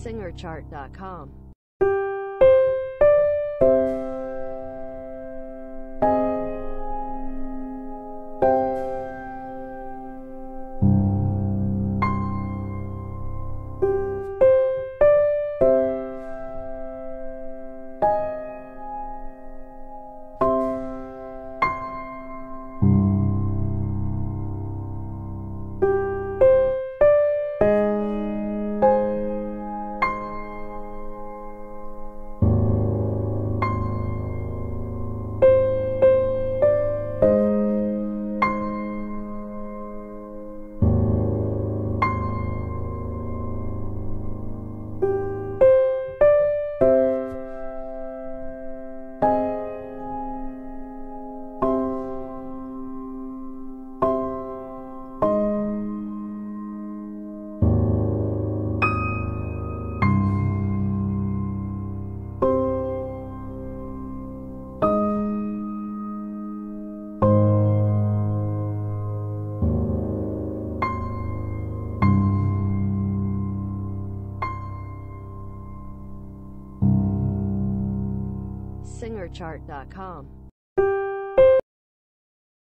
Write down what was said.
SingerChart.com. SingerChart.com.